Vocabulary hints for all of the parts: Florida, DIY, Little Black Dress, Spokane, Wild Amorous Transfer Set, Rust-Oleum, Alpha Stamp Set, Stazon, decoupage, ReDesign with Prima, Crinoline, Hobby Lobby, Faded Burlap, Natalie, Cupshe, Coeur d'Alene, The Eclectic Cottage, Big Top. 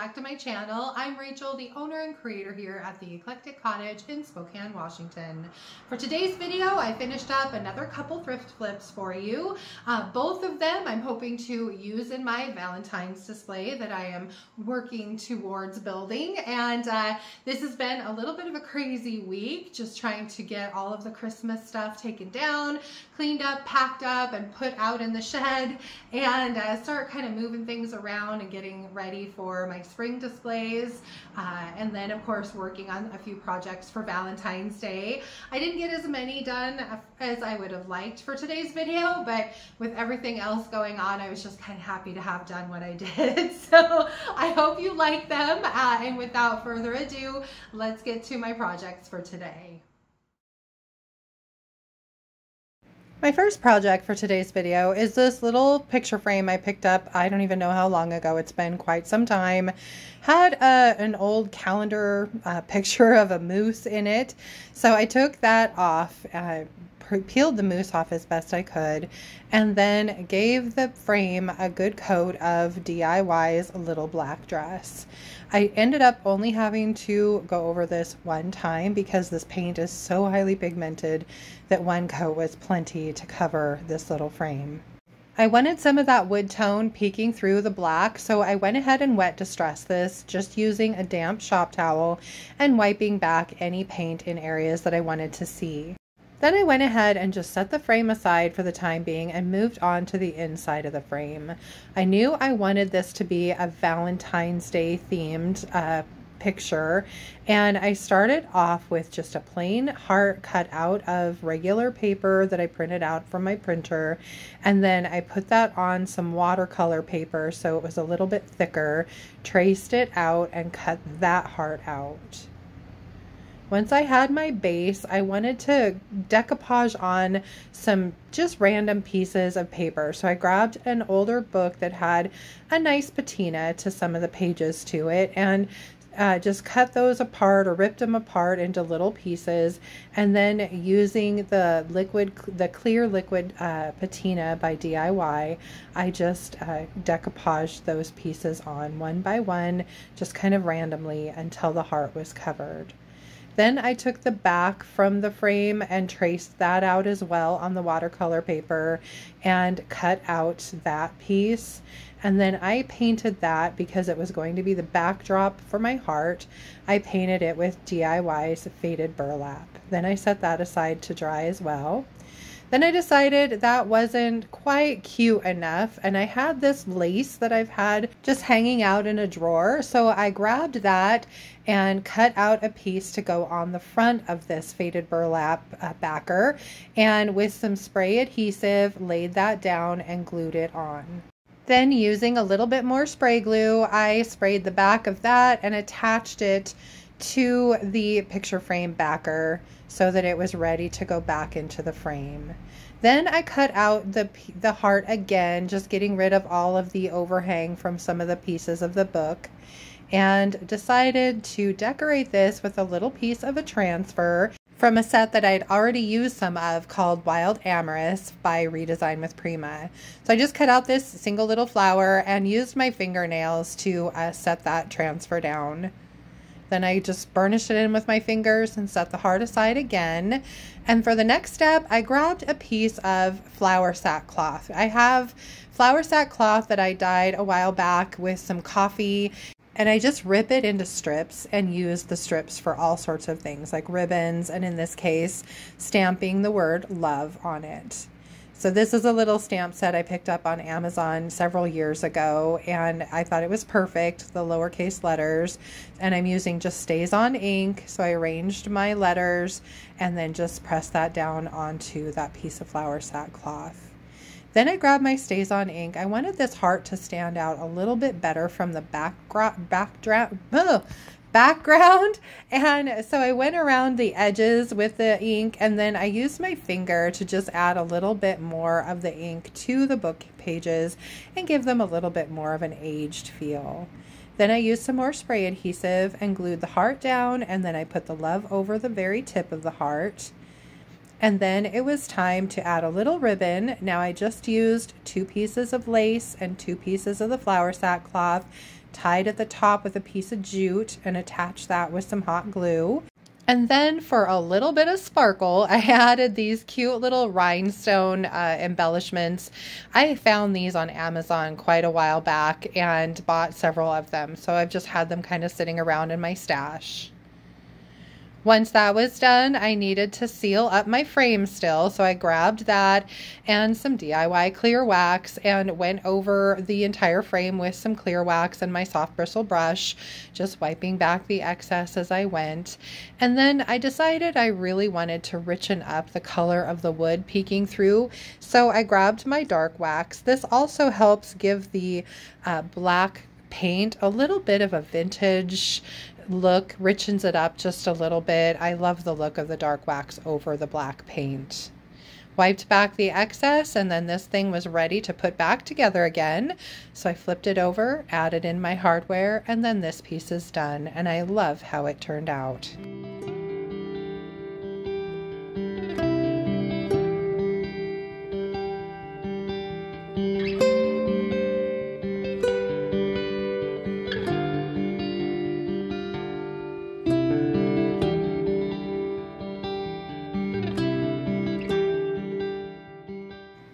back to my channel. I'm Rachel, the owner and creator here at The Eclectic Cottage in Spokane, Washington. For today's video, I finished up another couple thrift flips for you. Both of them I'm hoping to use in my Valentine's display that I am working towards building. And this has been a little bit of a crazy week, just trying to get all of the Christmas stuff taken down, cleaned up, packed up, and put out in the shed, and start kind of moving things around and getting ready for my spring displays, and then of course working on a few projects for Valentine's Day. I didn't get as many done as I would have liked for today's video, but with everything else going on, I was just kind of happy to have done what I did. So I hope you like them, and without further ado, let's get to my projects for today. My first project for today's video is this little picture frame I picked up. I don't even know how long ago. It's been quite some time. Had an old calendar picture of a moose in it. So I took that off, peeled the moose off as best I could, and then gave the frame a good coat of DIY's Little Black Dress. I ended up only having to go over this one time because this paint is so highly pigmented that one coat was plenty to cover this little frame. I wanted some of that wood tone peeking through the black, so I went ahead and wet distressed this, just using a damp shop towel and wiping back any paint in areas that I wanted to see. Then I went ahead and just set the frame aside for the time being and moved on to the inside of the frame. I knew I wanted this to be a Valentine's Day themed picture, and I started off with just a plain heart cut out of regular paper that I printed out from my printer, and then I put that on some watercolor paper so it was a little bit thicker, traced it out, and cut that heart out. Once I had my base, I wanted to decoupage on some just random pieces of paper. So I grabbed an older book that had a nice patina to some of the pages to it, and just cut those apart or ripped them apart into little pieces, and then using the liquid, the clear liquid patina by DIY, I just decoupaged those pieces on one by one, just kind of randomly until the heart was covered. Then I took the back from the frame and traced that out as well on the watercolor paper and cut out that piece. And then I painted that because it was going to be the backdrop for my heart. I painted it with DIY's Faded Burlap. Then I set that aside to dry as well. Then I decided that wasn't quite cute enough, and I had this lace that I've had just hanging out in a drawer, so I grabbed that and cut out a piece to go on the front of this Faded Burlap backer, and with some spray adhesive laid that down and glued it on. Then, using a little bit more spray glue, I sprayed the back of that and attached it to the picture frame backer so that it was ready to go back into the frame. Then I cut out the heart again, just getting rid of all of the overhang from some of the pieces of the book, and decided to decorate this with a little piece of a transfer from a set that I'd already used some of called Wild Amorous by ReDesign with Prima. So I just cut out this single little flower and used my fingernails to set that transfer down. Then I just burnished it in with my fingers and set the heart aside again. And for the next step, I grabbed a piece of flour sack cloth. I have flour sack cloth that I dyed a while back with some coffee, and I just rip it into strips and use the strips for all sorts of things like ribbons, and in this case, stamping the word love on it. So this is a little stamp set I picked up on Amazon several years ago, and I thought it was perfect, the lowercase letters, and I'm using just Stazon ink, so I arranged my letters and then just pressed that down onto that piece of flour sack cloth. Then I grabbed my Stazon ink. I wanted this heart to stand out a little bit better from the background, and so I went around the edges with the ink, and then I used my finger to just add a little bit more of the ink to the book pages and give them a little bit more of an aged feel. Then I used some more spray adhesive and glued the heart down, and then I put the love over the very tip of the heart. And then it was time to add a little ribbon. Now I just used two pieces of lace and two pieces of the flour sack cloth tied at the top with a piece of jute and attached that with some hot glue. And then for a little bit of sparkle, I added these cute little rhinestone embellishments. I found these on Amazon quite a while back and bought several of them. So I've just had them kind of sitting around in my stash. Once that was done, I needed to seal up my frame still, so I grabbed that and some DIY clear wax and went over the entire frame with some clear wax and my soft bristle brush, just wiping back the excess as I went. And then I decided I really wanted to richen up the color of the wood peeking through, so I grabbed my dark wax. This also helps give the black paint a little bit of a vintage look, richens it up just a little bit. I love the look of the dark wax over the black paint. Wiped back the excess, and then this thing was ready to put back together again. So I flipped it over, added in my hardware, and then this piece is done, and I love how it turned out.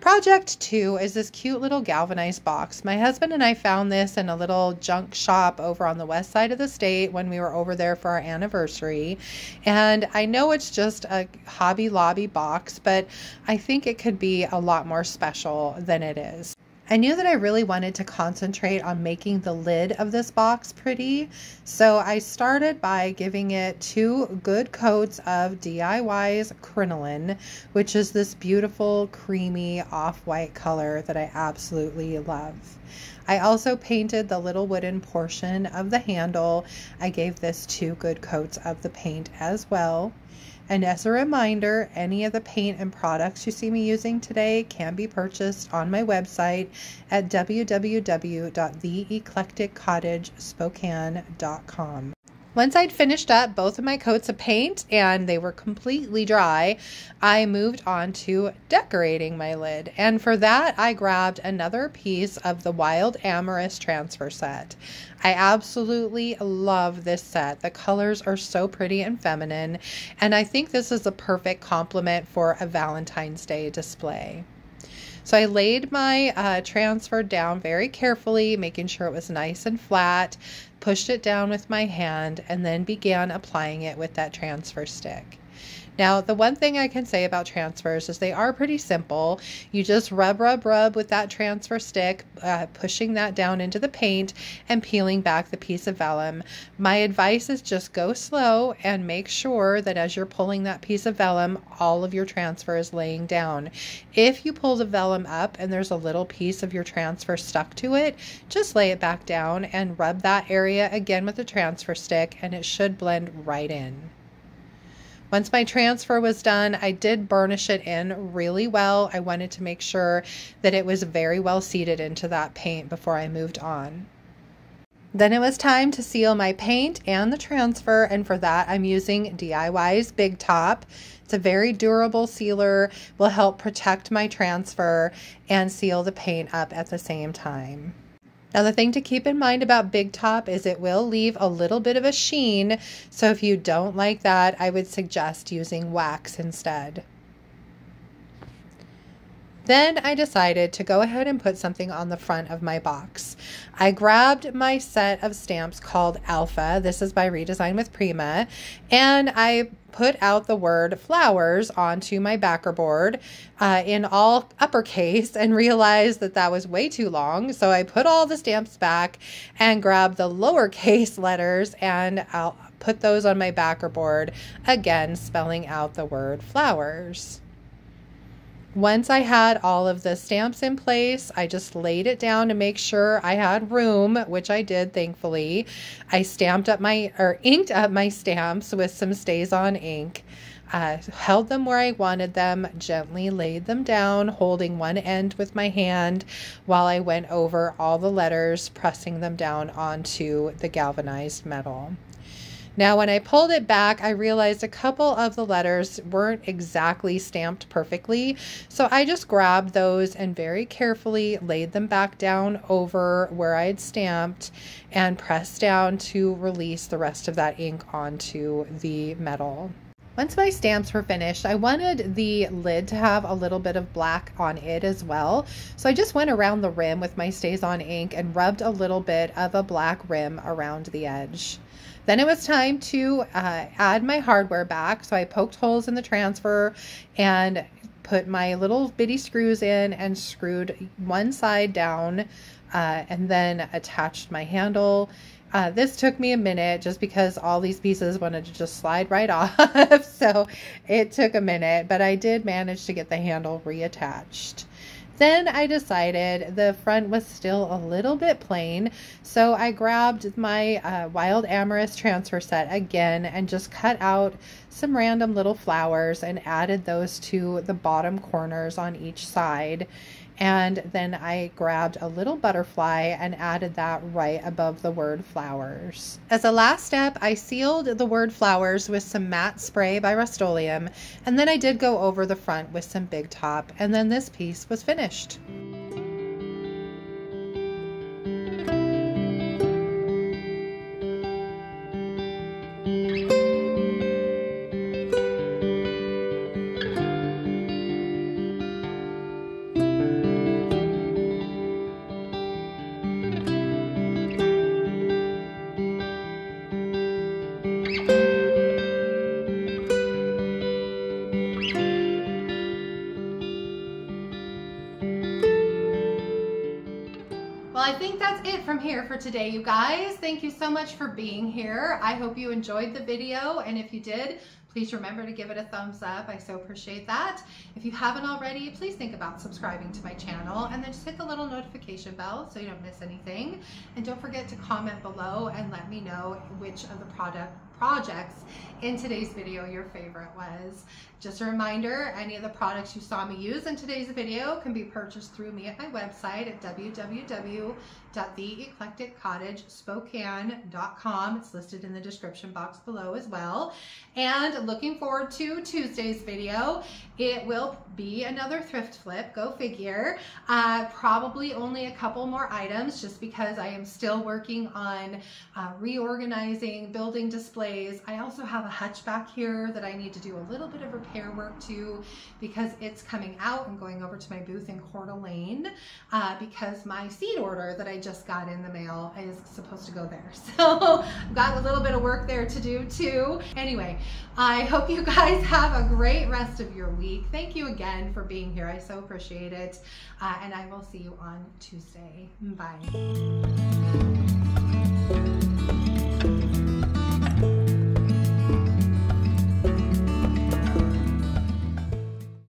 Project 2 is this cute little galvanized box. My husband and I found this in a little junk shop over on the west side of the state when we were over there for our anniversary. And I know it's just a Hobby Lobby box, but I think it could be a lot more special than it is. I knew that I really wanted to concentrate on making the lid of this box pretty, so I started by giving it 2 good coats of DIY's Crinoline, which is this beautiful creamy off-white color that I absolutely love. I also painted the little wooden portion of the handle. I gave this 2 good coats of the paint as well. And as a reminder, any of the paint and products you see me using today can be purchased on my website at www.theeclecticcottagespokane.com. Once I'd finished up both of my coats of paint and they were completely dry, I moved on to decorating my lid. And for that, I grabbed another piece of the Wild Amorous Transfer Set. I absolutely love this set. The colors are so pretty and feminine, and I think this is a perfect complement for a Valentine's Day display. So I laid my transfer down very carefully, making sure it was nice and flat, pushed it down with my hand, and then began applying it with that transfer stick. Now, the one thing I can say about transfers is they are pretty simple. You just rub with that transfer stick, pushing that down into the paint and peeling back the piece of vellum. My advice is just go slow and make sure that as you're pulling that piece of vellum, all of your transfer is laying down. If you pull the vellum up and there's a little piece of your transfer stuck to it, just lay it back down and rub that area again with the transfer stick, and it should blend right in. Once my transfer was done, I did burnish it in really well. I wanted to make sure that it was very well seated into that paint before I moved on. Then it was time to seal my paint and the transfer, and for that I'm using DIY's Big Top. It's a very durable sealer, will help protect my transfer and seal the paint up at the same time. Now, the thing to keep in mind about Big Top is it will leave a little bit of a sheen, so if you don't like that, I would suggest using wax instead. Then I decided to go ahead and put something on the front of my box. I grabbed my set of stamps called Alpha. This is by ReDesign with Prima, and I put out the word flowers onto my backer board in all uppercase and realized that that was way too long. So I put all the stamps back and grabbed the lowercase letters and I'll put those on my backer board, again spelling out the word flowers. Once I had all of the stamps in place, I just laid it down to make sure I had room, which I did, thankfully. I inked up my stamps with some Stazon ink, held them where I wanted them, gently laid them down, holding one end with my hand while I went over all the letters, pressing them down onto the galvanized metal. Now, when I pulled it back, I realized a couple of the letters weren't exactly stamped perfectly. So I just grabbed those and very carefully laid them back down over where I had stamped and pressed down to release the rest of that ink onto the metal. Once my stamps were finished, I wanted the lid to have a little bit of black on it as well. So I just went around the rim with my Stazon ink and rubbed a little bit of a black rim around the edge. Then it was time to add my hardware back. So I poked holes in the transfer and put my little bitty screws in and screwed one side down and then attached my handle. This took me a minute just because all these pieces wanted to just slide right off. So it took a minute, but I did manage to get the handle reattached. Then I decided the front was still a little bit plain, so I grabbed my Wild Amorous Transfer Set again and just cut out some random little flowers and added those to the bottom corners on each side. And then I grabbed a little butterfly and added that right above the word flowers. As a last step, I sealed the word flowers with some matte spray by Rust-Oleum, and then I did go over the front with some Big Top, and then this piece was finished. I think that's it from here for today, you guys. Thank you so much for being here. I hope you enjoyed the video, and if you did, please remember to give it a thumbs up. I so appreciate that. If you haven't already, please think about subscribing to my channel, and then just hit the little notification bell so you don't miss anything. And don't forget to comment below and let me know which of the projects in today's video your favorite was. Just a reminder, any of the products you saw me use in today's video can be purchased through me at my website at www.theeclecticcottagespokane.com. It's listed in the description box below as well. And looking forward to Tuesday's video. It will be another thrift flip, go figure. Probably only a couple more items just because I am still working on reorganizing, building displays. I also have a hutch back here that I need to do a little bit of repair work to because it's coming out and going over to my booth in Coeur d'Alene because my seed order that I just got in the mail is supposed to go there. So I've got a little bit of work there to do too. Anyway, I hope you guys have a great rest of your week. Thank you again for being here. I so appreciate it. And I will see you on Tuesday. Bye.